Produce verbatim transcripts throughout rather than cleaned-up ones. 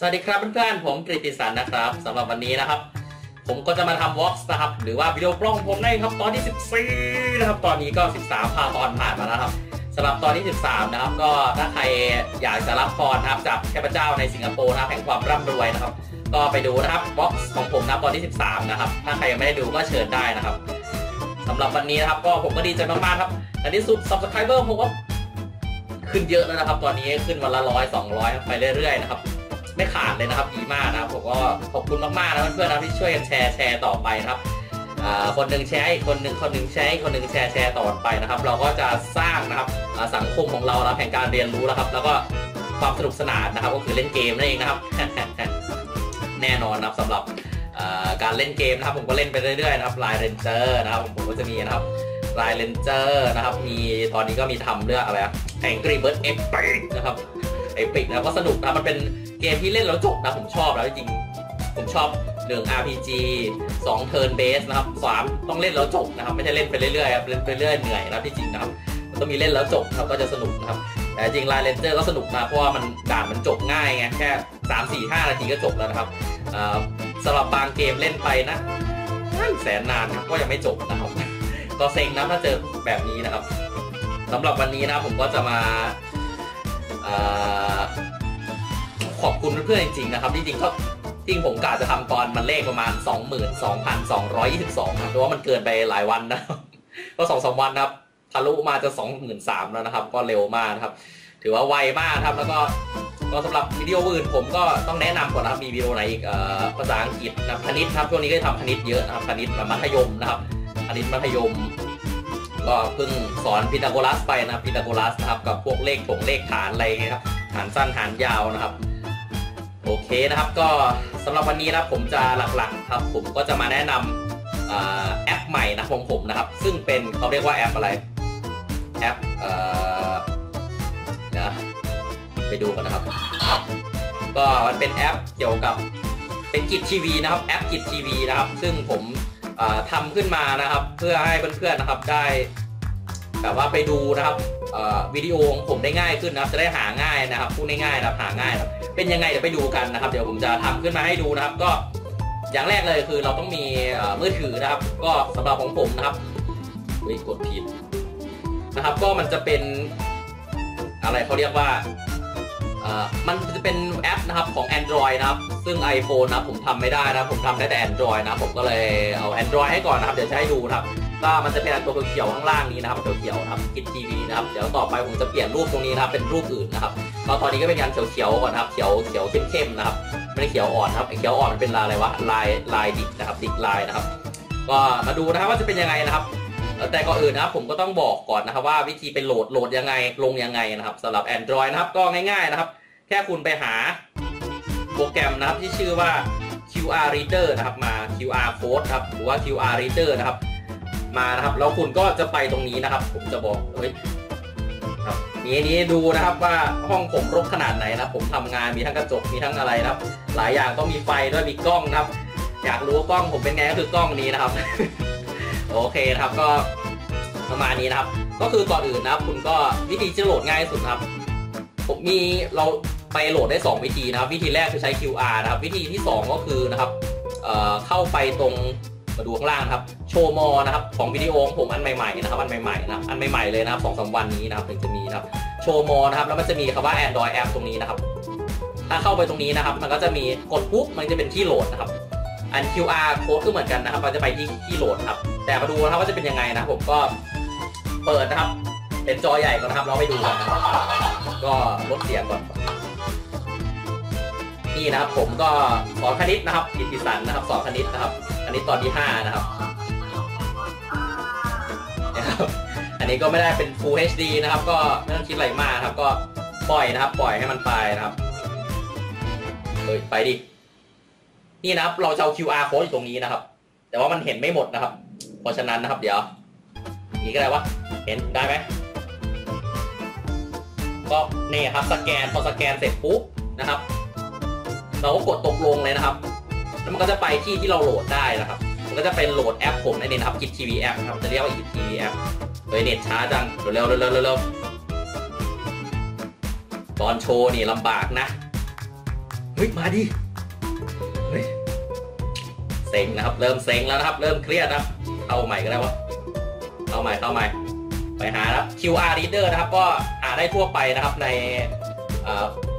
สวัสดีครับเพื่อนๆผมกฤติสันนะครับสำหรับวันนี้นะครับผมก็จะมาทำวอล์กนะครับหรือว่าวิดีโอปล้องผมได้ครับตอนที่สิบสี่นะครับตอนนี้ก็สิบสามพาตอนผ่านมาแล้วครับสำหรับตอนที่สิบสามนะครับก็ถ้าใครอยากจะรับพรนะครับจากเทพเจ้าในสิงคโปร์นะครับแห่งความร่ำรวยนะครับก็ไปดูนะครับวอล์กของผมนะตอนที่สิบสามนะครับถ้าใครยังไม่ได้ดูก็เชิญได้นะครับสำหรับวันนี้นะครับก็ผมก็ดีใจมากๆครับแต่ที่สุด Subscriber ผมก็ขึ้นเยอะแล้วนะครับตอนนี้ขึ้นวันละร้อยสองร้อยไปเรื่อยๆนะครับไม่ขาดเลยนะครับดีมากนะครับผมก็ขอบคุณมากๆนะเพื่อนๆนะที่ช่วยกันแชร์แชร์ต่อไปนะครับคนหนึ่งแชร์คนหนึ่งคนหนึ่งแชร์คนหนึ่งแชร์แชร์ต่อไปนะครับเราก็จะสร้างนะครับสังคมของเราแห่งการเรียนรู้นะครับแล้วก็ความสนุกสนานนะครับก็คือเล่นเกมนั่นเองนะครับแน่นอนนะครับสำหรับการเล่นเกมนะครับผมก็เล่นไปเรื่อยๆนะครับไลน์เรนเจอร์นะครับผมก็จะมีนะครับไลน์เรนเจอร์นะครับมีตอนนี้ก็มีทำเรื่องอะไรแองกี้เบิร์ดเอพิกนะครับเอพิกนะก็สนุกนะมันเป็นเกมที่เล่นแล้วจบนะผมชอบแล้วจริงผมชอบหนึ่ง อาร์ พี จี สอง Turn Base นะครับสามต้องเล่นแล้วจบนะครับไม่ใช่เล่นไปเรื่อยๆครับเล่นไปเรื่อยเหนื่อยนะที่จริงนะครับมันต้องมีเล่นแล้วจบครับก็จะสนุกนะครับแต่จริง Line Ranger ก็สนุกนะเพราะว่ามันด่านมันจบง่ายไงแค่ สาม สี่ ห้า นาทีก็จบแล้วนะครับสำหรับบางเกมเล่นไปนะแสนนานครับก็ยังไม่จบนะครับก็เซ็งนะถ้าเจอแบบนี้นะครับสำหรับวันนี้นะผมก็จะมาขอบคุณเพื่อนๆจริงๆนะครับที่จริงก็จริงผมกะจะทำตอนมันเลขประมาณ สองหมื่นสองพันสองร้อยยี่สิบสอง ครับเพราะว่ามันเกินไปหลายวันนะก็ สองสาม วันนะครับทะลุมาจะ สองหมื่นสามพัน แล้วนะครับก็เร็วมากนะครับถือว่าไวมากครับแล้วก็ก็สำหรับวิดีโออื่นผมก็ต้องแนะนำก่อนนะครับมีวิดีโอไหนอีกภาษาอังกฤษนะคณิตครับช่วงนี้ก็ทำคณิตเยอะนะครับคณิตมัธยมนะครับคณิตมัธยมก็เพิ่งสอนพีทาโกรัสไปนะพีทาโกรัสนะครับกับพวกเลขถงเลขฐานอะไรเงี้ยครับฐานสั้นฐานยาวนะครับโอเคนะครับก็สำหรับวันนี้นะผมจะหลักๆครับผมก็จะมาแนะนำแอปใหม่นะของผมนะครับซึ่งเป็นเขาเรียกว่าแอปอะไรแอปเอ่อนะไปดูกันนะครับก็มันเป็นแอปเกี่ยวกับเป็นกิจทีวีนะครับแอปกิจทีวีนะครับซึ่งผมทำขึ้นมานะครับเพื่อให้เพื่อนๆนะครับได้แบบว่าไปดูนะครับวิดีโอของผมได้ง่ายขึ้นนะครับจะได้หาง่ายนะครับพูดง่ายๆนะครับหาง่ายครับเป็นยังไงเดี๋ยวไปดูกันนะครับเดี๋ยวผมจะทำขึ้นมาให้ดูนะครับก็อย่างแรกเลยคือเราต้องมีมือถือนะครับก็สำหรับของผมนะครับอุ้ยกดผิดนะครับก็มันจะเป็นอะไรเขาเรียกว่ามันจะเป็นแอปนะครับของ Android นะครับซึ่ง iPhone นะผมทำไม่ได้นะผมทำได้แต่ Android นะผมก็เลยเอา Android ให้ก่อนนะครับเดี๋ยวจะให้ดูนะครับก็มันจะเป็นตัวเขียวข้างล่างนี้นะครับตัวเขียวครับกิจทีวีนะครับเดี๋ยวต่อไปผมจะเปลี่ยนรูปตรงนี้นะครับเป็นรูปอื่นนะครับก็ตอนนี้ก็เป็นการเขียวๆก่อนครับเขียวเขียวเข้มๆนะครับไม่ได้เขียวอ่อนครับเขียวอ่อนมันเป็นลายอะไรวะลายลายดิกนะครับดิกลายนะครับก็มาดูนะครับว่าจะเป็นยังไงนะครับแต่ก่อนอื่นนะครับผมก็ต้องบอกก่อนนะครับว่าวิธีไปโหลดโหลดยังไงลงยังไงนะครับสำหรับ Android นะครับก็ง่ายๆนะครับแค่คุณไปหาโปรแกรมนะครับที่ชื่อว่า คิว อาร์ Reader นะครับมา คิว อาร์ Code ครับหรือว่า คิว อาร์ Reader นะครับมานะครับแล้วคุณก็จะไปตรงนี้นะครับผมจะบอกเฮ้ยครับนี้นี้ดูนะครับว่าห้องผมรกขนาดไหนนะผมทำงานมีทั้งกระจกมีทั้งอะไรนะครับหลายอย่างต้องมีไฟด้วยมีกล้องนะครับอยากรู้ว่ากล้องผมเป็นไงก็คือกล้องนี้นะครับ โอเคครับก็ประมาณนี้นะครับก็คือก่อนอื่นนะครับคุณก็วิธีจะโหลดง่ายสุดครับผมมีเราไปโหลดได้สองวิธีนะครับวิธีแรกคือใช้ คิว อาร์ นะครับวิธีที่สองก็คือนะครับ เอ่อ เข้าไปตรงมาดูข้างล่างครับโชว์มอนะครับของวิดีโอของผมอันใหม่ๆนะครับอันใหม่ๆนะอันใหม่ๆเลยนะครับสองสามวันนี้นะครับถึงจะมีนะครับโชว์มอนะครับแล้วมันจะมีคำว่า Android App ตรงนี้นะครับถ้าเข้าไปตรงนี้นะครับมันก็จะมีกดปุ๊บมันจะเป็นที่โหลดนะครับอัน คิว อาร์ Code ก็เหมือนกันนะครับเราจะไปที่ที่โหลดครับแต่มาดูนะครับว่าจะเป็นยังไงนะผมก็เปิดนะครับเป็นจอใหญ่ก่อนนะครับเราไปดูกันก็ลดเสียงก่อนนี่นะครับผมก็สอนคณิตนะครับกิตติสันนะครับสอนคณิตนะครับอันนี้ตอนที่ห้านะครับอันนี้ก็ไม่ได้เป็น Full เอช ดี นะครับก็ไม่ต้องคิดอะไรมากครับก็ปล่อยนะครับปล่อยให้มันไปนะครับเฮ้ยไปดินี่นะครับเราจะเอา คิว อาร์ โค้ดอยู่ตรงนี้นะครับแต่ว่ามันเห็นไม่หมดนะครับเพราะฉะนั้นนะครับเดี๋ยวนี่ก็ได้วะเห็นได้ไหมก็นี่ครับสแกนพอสแกนเสร็จปุ๊บนะครับเราก็กดตกลงเลยนะครับมันก็จะไปที่ที่เราโหลดได้นะครับมันก็จะเป็นโหลดแอปผมในเน็ตครับกิจทีวีแอปนะครับจะเรียกว่ากิจทีวีแอปโดยเน็ตช้าจังเร็วๆเร็วๆตอนโชว์นี่ลำบากนะ เฮ้ยมาดิเฮ้ยเซ็งนะครับเริ่มเซ็งแล้วนะครับเริ่มเครียดนะครับเอาใหม่ก็ได้วะเอาใหม่เอาใหม่ไปหาครับ คิว อาร์ Reader นะครับก็หาได้ทั่วไปนะครับใน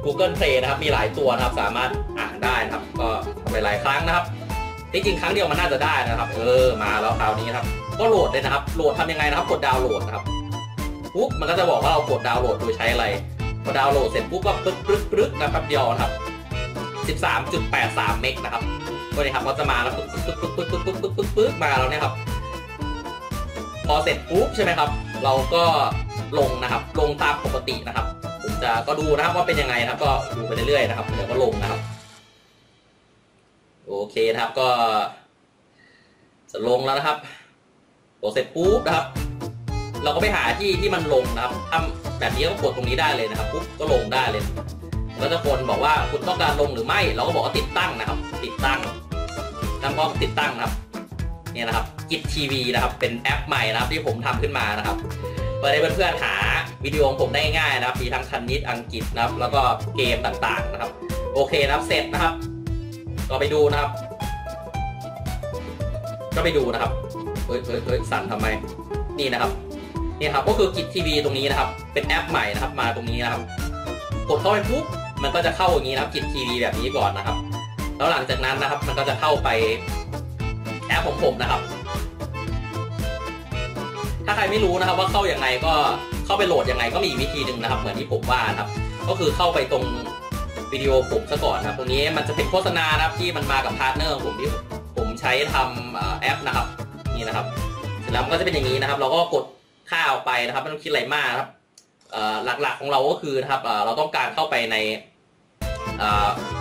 Google Play นะครับมีหลายตัวนะครับสามารถอ่านได้นะครับก็ทำหลายครั้งนะครับที่จริงครั้งเดียวมันน่าจะได้นะครับเออมาแล้วคราวนี้ครับก็โหลดเลยนะครับโหลดทำยังไงนะครับกดดาวน์โหลดนะครับปุ๊บมันก็จะบอกว่าเรากดดาวน์โหลดโดยใช้อะไรพอดาวน์โหลดเสร็จปุ๊บก็ปึ๊กปึ๊กปึ๊กนะครับเดียวนะครับ สิบสามจุดแปดสาม เมกนะครับก็เนี่ยครับก็จะมาแล้วปึ๊กปึ๊กปึ๊กปึ๊กปึ๊กปึ๊กปึ๊กปึ๊กมาแล้วเนี่ยครับพอเสร็จปุ๊บใช่ไหมครับเราก็ลงนะครับลงตามปกตินะครับผมจะก็ดูนะครับว่าเป็นยังไงนะครับก็ดูไปเรื่อยๆนะครับเดี๋ยวก็ลงนะครับโอเคนะครับก็จะลงแล้วนะครับกดเสร็จปุ๊บนะครับเราก็ไปหาที่ที่มันลงนะครับทำแบบนี้ก็กดตรงนี้ได้เลยนะครับปุ๊บก็ลงได้เลยแล้วถ้าคนบอกว่าคุณต้องการลงหรือไม่เราก็บอกว่าติดตั้งนะครับติดตั้งทำก็ติดตั้งนะครับเนี่ยนะครับกิจทีวีนะครับเป็นแอปใหม่นะครับที่ผมทำขึ้นมานะครับเพื่อให้เพื่อนๆหาวิดีโอของผมได้ง่ายนะครับมีทั้งคณิตอังกฤษนะครับแล้วก็เกมต่างๆนะครับโอเคนะครับเสร็จนะครับก็ไปดูนะครับก็ไปดูนะครับเฮ้ยเฮ้ยเฮ้ยสั่นทำไมนี่นะครับนี่ครับก็คือกิจทีวีตรงนี้นะครับเป็นแอปใหม่นะครับมาตรงนี้นะครับกดเข้าไปปุ๊บมันก็จะเข้าอย่างนี้นะครับกิจทีวีแบบนี้ก่อนนะครับแล้วหลังจากนั้นนะครับมันก็จะเข้าไปแอปของผมนะครับถ้าใครไม่รู้นะครับว่าเข้าอย่างไรก็เข้าไปโหลดยังไงก็มีวิธีหนึ่งนะครับเหมือนที่ผมว่านะครับก็คือเข้าไปตรงวิดีโอผมซะก่อนนะครับตรงนี้มันจะเป็นโฆษณานะครับที่มันมากับพาร์ทเนอร์ผมที่ผมใช้ทำแอปนะครับนี่นะครับเสร็จแล้วมันก็จะเป็นอย่างนี้นะครับเราก็กดข้าวไปนะครับไม่ต้องคิดอะไรมากครับหลักๆของเราก็คือนะครับเราต้องการเข้าไปใน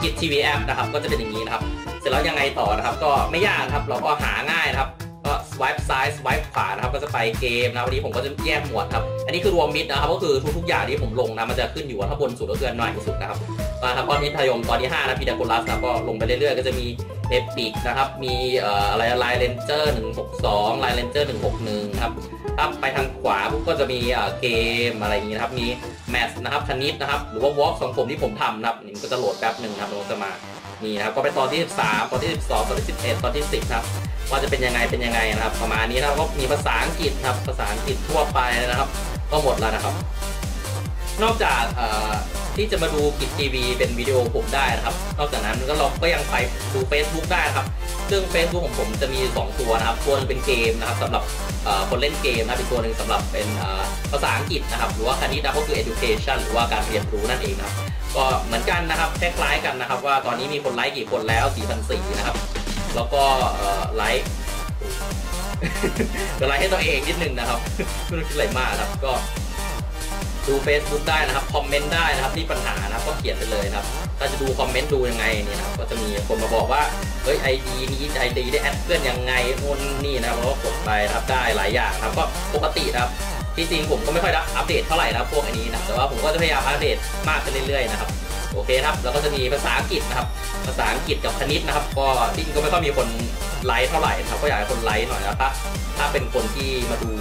กิจทีวีแอปนะครับก็จะเป็นอย่างนี้นะครับเสร็จแล้วยังไงต่อนะครับก็ไม่ยากครับเราก็หาง่ายนะครับก็สวายซ้ายสวายขวานะครับก็จะไปเกมนะวันนี้ผมก็จะแยกหมวดครับอันนี้คือรวมมิดนะครับก็คือทุกๆอย่างที่ผมลงนะมันจะขึ้นอยู่ว่าถ้าบนสุดก็เกินน้อยสุดนะครับนะครับตอนนี้ทยมตอนที่ห้านะพีดาโกลัสนะก็ลงไปเรื่อยๆก็จะมีเอพิกนะครับมีอะไรไลน์เรนเจอร์หนึ่งหกสองไลน์เรนเจอร์หนึ่งหกหนึ่งครับถ้าไปทางขวาก็จะมีเกมอะไรอย่างนี้นะครับมีแมทนะครับคณิตนะครับหรือว่าวอล์กของผมที่ผมทำนะครับนี่ก็จะโหลดแป๊บหนึ่งครับลงจะมานี่นะครับก็ไปตอนที่สิบสามตอนที่สิบสองตอนที่สิบเอ็ดตอนที่สิบครับว่าจะเป็นยังไงเป็นยังไงนะครับประมาณนี้นะครับก็มีภาษาอังกฤษครับภาษาอังกฤษทั่วไปนะครับก็หมดแล้วนะครับนอกจากที่จะมาดูกิจทีวีเป็นวิดีโอผมได้นะครับนอกจากนั้นก็เราก็ยังไปดู Facebook ได้นะครับซึ่ง Facebook ของผมจะมีสองตัวนะครับตัวนึงเป็นเกมนะครับสำหรับคนเล่นเกมนะอีกตัวหนึ่งสำหรับเป็นภาษาอังกฤษนะครับหรือว่าคณิตก็คือ education หรือว่าการเรียนรู้นั่นเองนะครับก็เหมือนกันนะครับคล้ายๆกันนะครับว่าตอนนี้มีคนไลค์กี่คนแล้ว สี่พันสี่ร้อย นะครับแล้วก็ไลค์ก็ไลค์ให้ตัวเองนิดนึงนะครับไม่ต้องคิดอะไรมากครับก็ดู Facebook ได้นะครับคอมเมนต์ได้นะครับที่ปัญหานะครับก็เขียนไปเลยนะครับถ้าจะดูคอมเมนต์ดูยังไงเนี่ยนะครับก็จะมีคนมาบอกว่าเฮ้ยไอดีนี้ไอดีได้แอดเพื่อนยังไงโน่นนี่นะครับเราก็กดไปนะครับได้หลายอย่างนะครับก็ปกตินะครับที่จริงผมก็ไม่ค่อยอัปเดตเท่าไหร่นะพวกอันนี้นะแต่ว่าผมก็จะพยายามอัปเดตมากขึ้นเรื่อยๆนะครับโอเคครับแล้วก็จะมีภาษาอังกฤษนะครับภาษาอังกฤษกับคณิตนะครับก็จริงก็ไม่ค่อยมีคนไลค์เท่าไหร่นะครับก็อยากให้คนไลค์หน่อยนะครับถ้าเป็นคนที่มาดู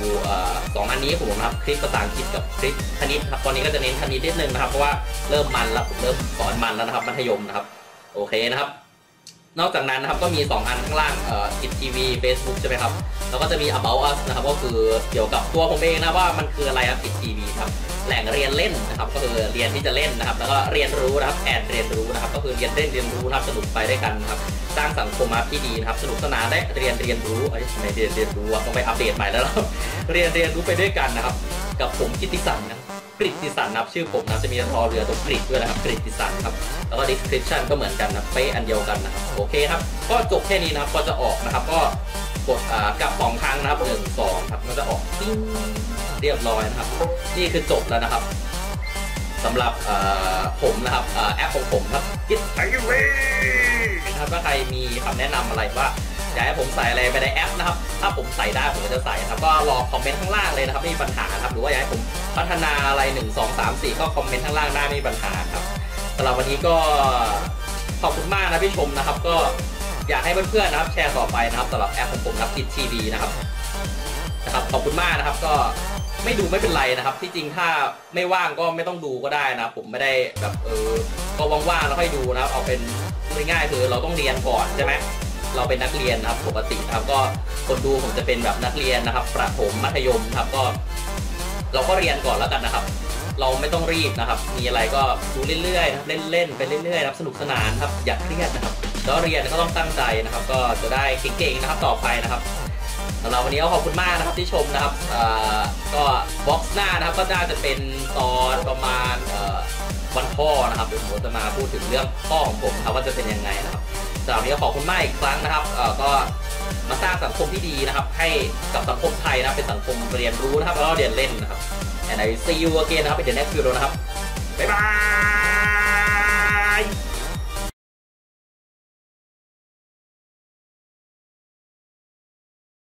สองอันนี้ผมนะครับคลิปภาษาอังกฤษกับคลิปคณิตครับตอนนี้ก็จะเน้นคณิตนิดนึงนะครับเพราะว่าเริ่มมันแล้วผมเริ่มสอนมันแล้วนะครับมัธยมนะครับโอเคนะครับนอกจากนั้นนะครับก็มีสองอันข้างล่างกิจทีวีเฟซบุ๊กใช่ไหมครับแล้วก็จะมี about us นะครับก็คือเกี่ยวกับตัวผมเองนะว่ามันคืออะไรครับกิจทีวีครับแหล่งเรียนเล่นนะครับก็คือเรียนที่จะเล่นนะครับแล้วก็เรียนรู้นะครับแอนเรียนรู้นะครับก็คือเรียนเล่นเรียนรู้นะครับสนุกไปด้วยกันนะครับสร้างสังคมที่ดีนะครับสนุกสนานได้เรียนเรียนรู้ไอ้ทำไมเรียนเรียนรู้ต้องไปอัปเดตใหม่แล้วครับเรียนเรียนรู้ไปด้วยกันนะครับกับผมกิตติสันนะกริตติสันนะครับชื่อผมนะจะมีรอเรือตรงกริตด้วยนะครับกริตติสันครับแล้วก็ description ก็เหมือนกันนะเป๊ะอันเดียวกันนะครับโอเคครับก็จบแค่นี้นะครับก็จะออกนะครับก็กดกลับสองครั้งนะครับหนึ่งสองครับมันจะออกติ้งเรียบร้อยนะครับนี่คือจบแล้วนะครับสำหรับผมนะครับแอปของผมครับกิจทีวีนะครับถ้าใครมีคำแนะนำอะไรว่าอยากให้ผมใส่อะไรไปในแอปนะครับถ้าผมใส่ได้ผมก็จะใส่ครับก็รอคอมเมนต์ข้างล่างเลยนะครับไม่มีปัญหาครับหรือว่าอยากให้ผมพัฒนาอะไรหนึ่ง สอง สาม สี่ก็คอมเมนต์ข้างล่างได้ไม่มีปัญหาครับสำหรับวันนี้ก็ขอบคุณมากนะพี่ชมนะครับก็อยากให้เพื่อนๆนะครับแชร์ต่อไปนะครับสำหรับแอปของผมครับกิจทีวีนะครับนะครับขอบคุณมากนะครับก็ ไม่ดูไม่เป็นไรนะครับที่จริงถ้าไม่ว่างก็ไม่ต้องดูก็ได้นะผมไม่ได้แบบเออก็ว่างๆแล้วค่อยดูนะครับเอาเป็นง่ายๆคือเราต้องเรียนก่อนใช่ไหมเราเป็นนักเรียนนะครับปกตินะครับก็คนดูผมจะเป็นแบบนักเรียนนะครับประถมมัธยมครับก็เราก็เรียนก่อนแล้วกันนะครับเราไม่ต้องรีบนะครับมีอะไรก็ดูเรื่อยๆเล่นๆไปเรื่อยๆนะครับสนุกสนานครับอย่าเครียดนะครับแล้วเรียนก็ต้องตั้งใจนะครับก็จะได้เก่งๆนะครับต่อไปนะครับเราวันนี้ก็ขอบคุณมากนะครับที่ชมนะครับก็บ็อกซ์หน้านะครับก็น่าจะเป็นตอนประมาณวันพ่อนะครับเดี๋ยวผมจะมาพูดถึงเรื่องพ่อของผมครับว่าจะเป็นยังไงนะครับสำหรับวันนี้ก็ขอบคุณมากอีกครั้งนะครับก็มาสร้างสังคมที่ดีนะครับให้กับสังคมไทยนะเป็นสังคมเรียนรู้นะครับแล้วเรียนเล่นนะครับ and I see you again นะครับเป็นเดนแนคฟิลนะครับบ๊ายบาย